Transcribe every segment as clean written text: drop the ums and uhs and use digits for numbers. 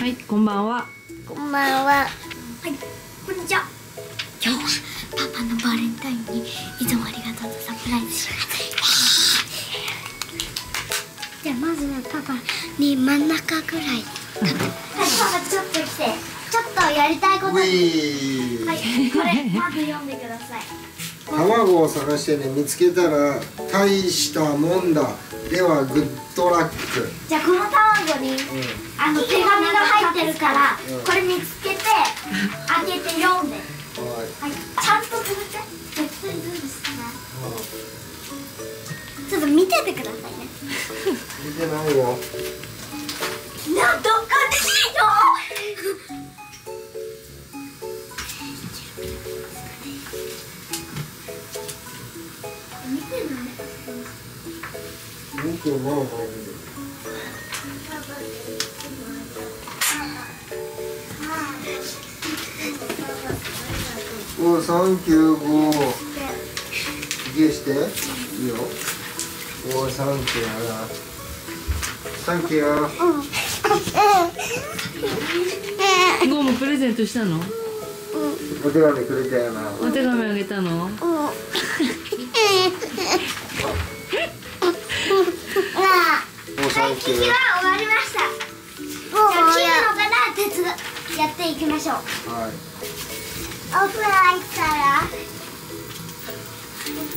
はい、こんばんは。こんばんは。はい、こんにちは。今日はパパのバレンタインにいつもありがとうとサプライズします。じゃあまずはパパに真ん中ぐらい。はい、パパちょっと来て、ちょっとやりたいこと。はい、これまず読んでください。卵を探してね、見つけたら大したもんだ。ではグッドラック。じゃあこの卵に、手紙が入ってるから、これ見つけて開けて読んで。はい。ちゃんと続け。絶対ずるしてない。ちょっと見ててくださいね。見てないよ。なんとおかしいよ。見てない。お、395。ゲして。いいよ。お、サンキュー。ゴーもプレゼントしたの。お手紙くれたよな。お手紙あげたの。引きは終わりました。じゃあ切るのから鉄やっていきましょう。はい。お風呂入ったら、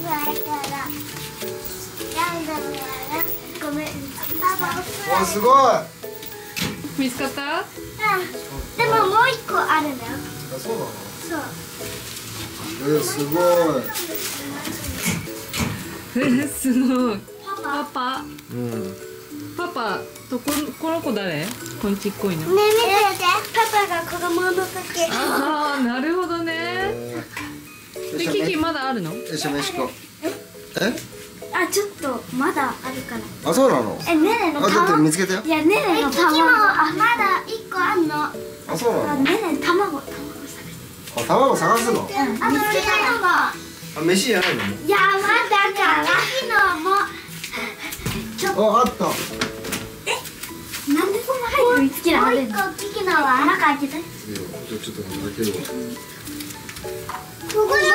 ランダムやら、ごめん。パパお風呂。わ、すごい。見つかった？うん。でももう一個あるんだよ。あ、そうなの？そう。すごい。すごい。パパ。うん。パパとこの子誰？こんちっこいの。ねえ見てて、パパが子供の時。ああ、なるほどね。でキキまだあるの？あ、ちょっとまだあるから。あ、そうなの？え、ねえの卵。あ、だって見つけたよ。いや、ねえの卵。キキもまだ一個あんの。あ、そうなの？ねえ卵探して。あ、卵探すの？うん。あ、見つけたの。あ、飯じゃないの？いや、まだから。キキのも。お、あった。え、なんでそんな早く見つけられるの？もう一個キキのは中開けて。いや、じゃちょっと開けるわ。ここにあ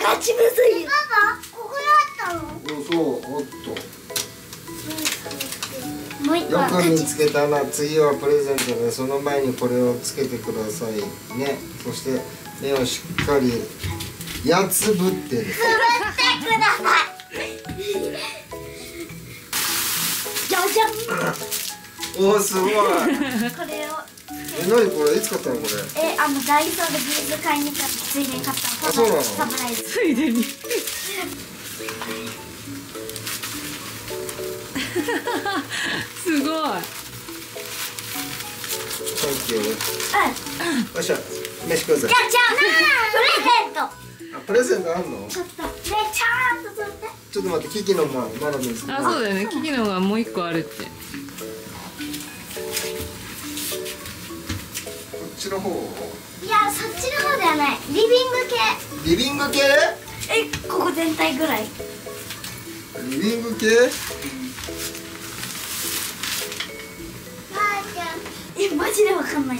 った。ガチむずいよ。パパ、ここにあったの？そう、あった。もう一個。よく見つけたな。次はプレゼントで、その前にこれをつけてくださいね。そして目をしっかりやつぶってる。つぶってください。おー、すごい。これを。え、なにこれ、いつ買ったのこれ。え、ダイソーでビーズ買いに買った、ついでに買った。あ、そうなの。サプライズ。ついでに。すごい。サンキュー。うん。よっしゃ、飯ください。じゃあ、じゃあ、プレゼント。あ、プレゼントあんの。ちょっと、ね、ちゃんと取って。ちょっと待って、キキのもまだ見つけた。あ、そうだよね、キキのがもう一個あるって。こっちの方。いや、そっちの方ではない。リビング系。リビング系？え、ここ全体ぐらい。リビング系？え、マジでわかんない。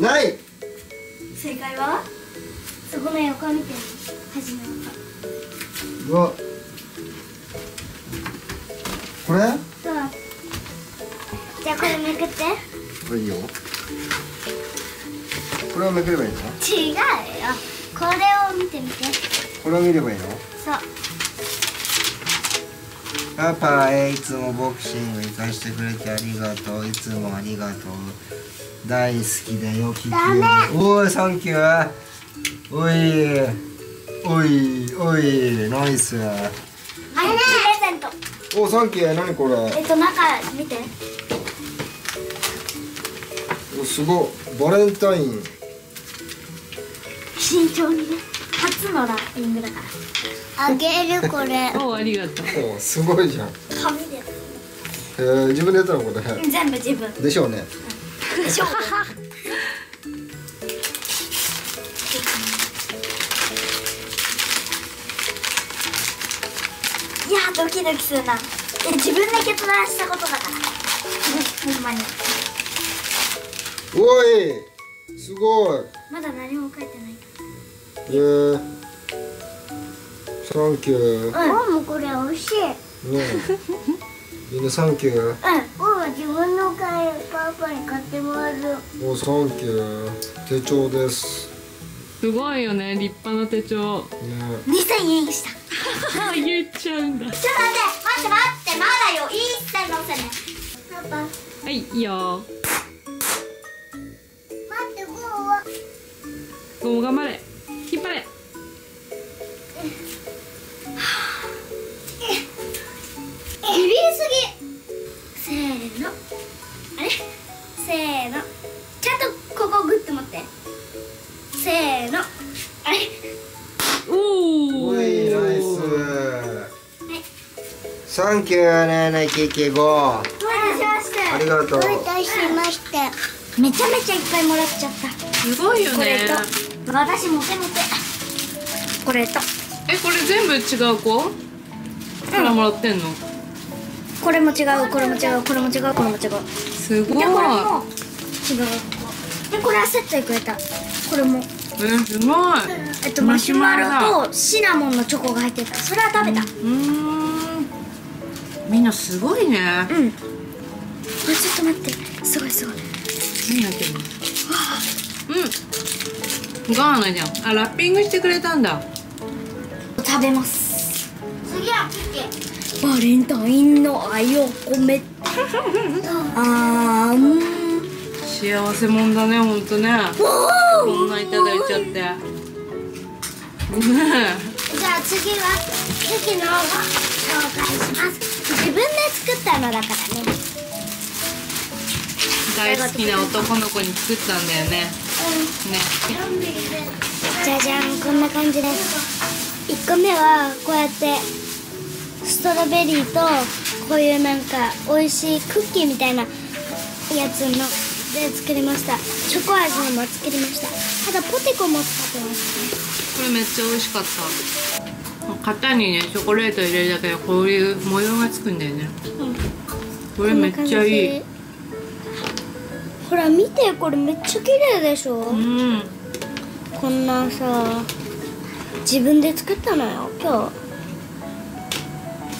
ない。正解は？そこの横見て。始めようか。うわ。これ？そう。じゃあこれめくって。これいいよ。これをめくればいいの？違うよ。これを見てみて。これを見ればいいの？そう。パパへいつもボクシング行かしてくれてありがとう。いつもありがとう。大好きだよ、キキ。おい、サンキュー。おい、おい、おい、ナイス。あれね、プレゼント。お、サンキュー、なにこれ。中見て。すごい、バレンタイン。慎重にね、初のラッピングだから。あげるこれ。お、ありがとう。すごいじゃん。紙で。自分でやったのこれ。全部自分。でしょうね。でしょう。いや、ドキドキするな。自分で決断したことだから、ほんまに。おい、すごい。まだ何も書いてない。サンキュー。うん、もうこれ美味しいね。みんなサンキュー。うん、は自分のパパに買ってもらう。お、サンキュー。手帳です。すごいよね、立派な手帳。2000円でした。言っちゃうんだ。ちょっと待って、待って、まだよ。いいって言ってませんね。パパ。はい、いいよ。待って、ゴーは。ゴーも頑張れ。引っ張れ。ビビりすぎ。せーの。あれ。せーの。ちゃんとここをグッと持って。せーの。あれ。おー。ナイス。サンキュー7795。どういたしまして。ありがとう。どういたしまして。めちゃめちゃいっぱいもらっちゃった。すごいよね。これと私モテモテ。これと。え、これ全部違う子からもらってんの？これも違う、これも違う、これも違う、これも違う。すごい。でこれも違う。でこれはセットでくれた。これも。すごい。マシュマロとシナモンのチョコが入ってた。それは食べた。みんなすごいね。うん。あ、ちょっと待って。すごいすごい。何やってるの？うん。ガーナじゃん。あ、ラッピングしてくれたんだ。食べます。次はクッキー。バレンタインの愛を込め。あー。幸せもんだね、ほんとね。こんないただいちゃって。じゃあ次はケーキの方を紹介します。自分で作ったのだからね。大好きな男の子に作ったんだよね。うん、ね。じゃじゃん、こんな感じです。1個目はこうやってストロベリーとこういうなんか美味しいクッキーみたいなやつので作りました。チョコ味も作りました。ただポテコも使ってますね。これめっちゃ美味しかった。型にねチョコレート入れるだけでこういう模様がつくんだよね。うん、これめっちゃいい。ほら見て、これめっちゃ綺麗でしょ。うん。こんなさ自分で作ったのよ今日。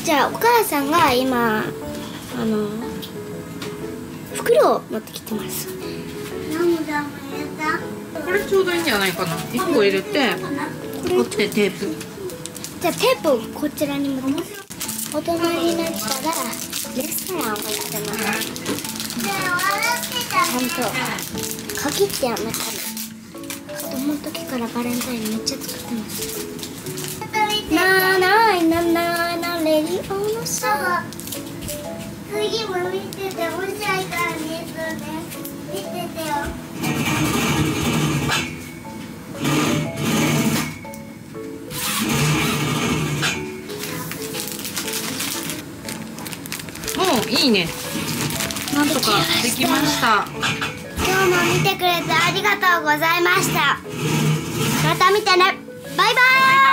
じゃあお母さんが今袋を持ってきてます。これちょうどいいんじゃないかな。1個入れて、取ってテープ。じゃあテープをこちらに持ってきて。大人になったらレストランをやってます。ちゃんと鍵ってやめたら。子供の時からバレンタインめっちゃ作ってます。ななーななーなレディオのさ。次も見てて面白いからね。見ててよ。もういいね。なんとかできました。今日も見てくれてありがとうございました。また見てね。バイバイ。